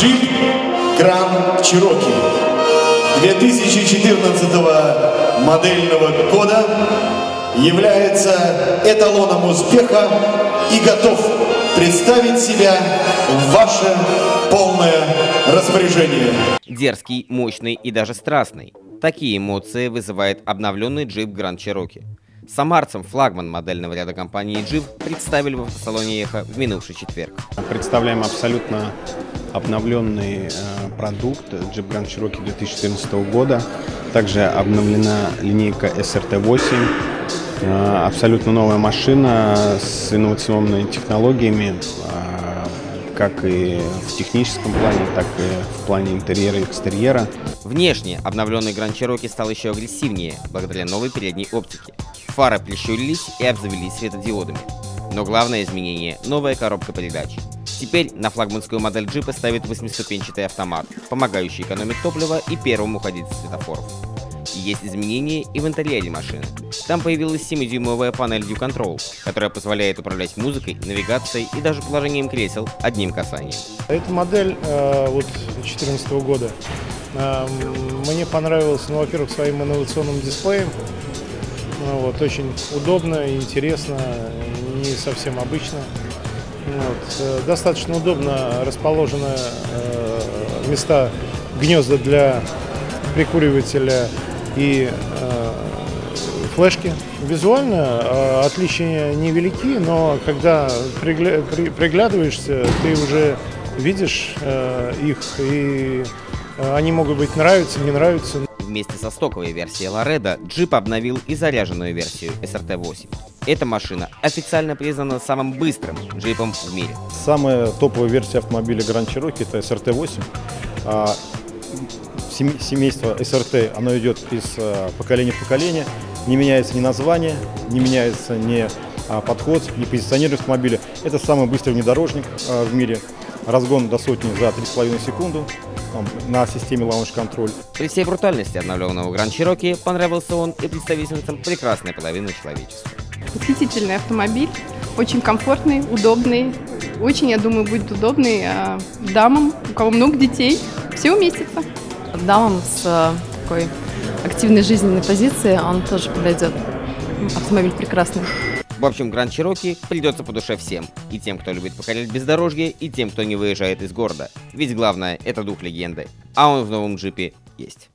Jeep Grand Cherokee 2014 модельного года является эталоном успеха и готов представить себя в ваше полное распоряжение. Дерзкий, мощный и даже страстный. Такие эмоции вызывает обновленный Jeep Grand Cherokee. Самарцам флагман модельного ряда компании Jeep представили в автосалоне «Эхо» в минувший четверг. Представляем абсолютно обновленный продукт Jeep Grand Cherokee 2014 года. Также обновлена линейка SRT-8. Абсолютно новая машина с инновационными технологиями, как и в техническом плане, так и в плане интерьера и экстерьера. Внешне обновленный Grand Cherokee стал еще агрессивнее благодаря новой передней оптике. Фары прищурились и обзавелись светодиодами. Но главное изменение – новая коробка передач. Теперь на флагманскую модель джипа ставит 8-ступенчатый автомат, помогающий экономить топливо и первым уходить из светофоров. Есть изменения и в интерьере машины. Там появилась 7-дюймовая панель View Control, которая позволяет управлять музыкой, навигацией и даже положением кресел одним касанием. Эта модель 2014 года мне понравилась, во-первых, своим инновационным дисплеем. Очень удобно, интересно, не совсем обычно. Достаточно удобно расположены места гнезда для прикуривателя и флешки. Визуально отличия невелики, но когда приглядываешься, ты уже видишь их, и они могут быть нравятся, не нравятся. Вместе со стоковой версией Laredo Jeep обновил и заряженную версию SRT-8. Эта машина официально признана самым быстрым джипом в мире. Самая топовая версия автомобиля Grand Cherokee — это SRT-8. Семейство SRT, оно идет из поколения в поколение, не меняется ни название, не меняется ни подход, ни позиционирование автомобиля. Это самый быстрый внедорожник в мире. Разгон до сотни за 3,5 секунды на системе лаунж-контроль. При всей брутальности обновленного Grand Cherokee понравился он и представительницам прекрасной половины человечества. Восхитительный автомобиль, очень комфортный, удобный. Очень, я думаю, будет удобный дамам, у кого много детей. Все уместится. Дамам с такой активной жизненной позиции он тоже подойдет. Автомобиль прекрасный. В общем, Grand Cherokee придется по душе всем. И тем, кто любит покорять бездорожье, и тем, кто не выезжает из города. Ведь главное — это дух легенды. А он в новом джипе есть.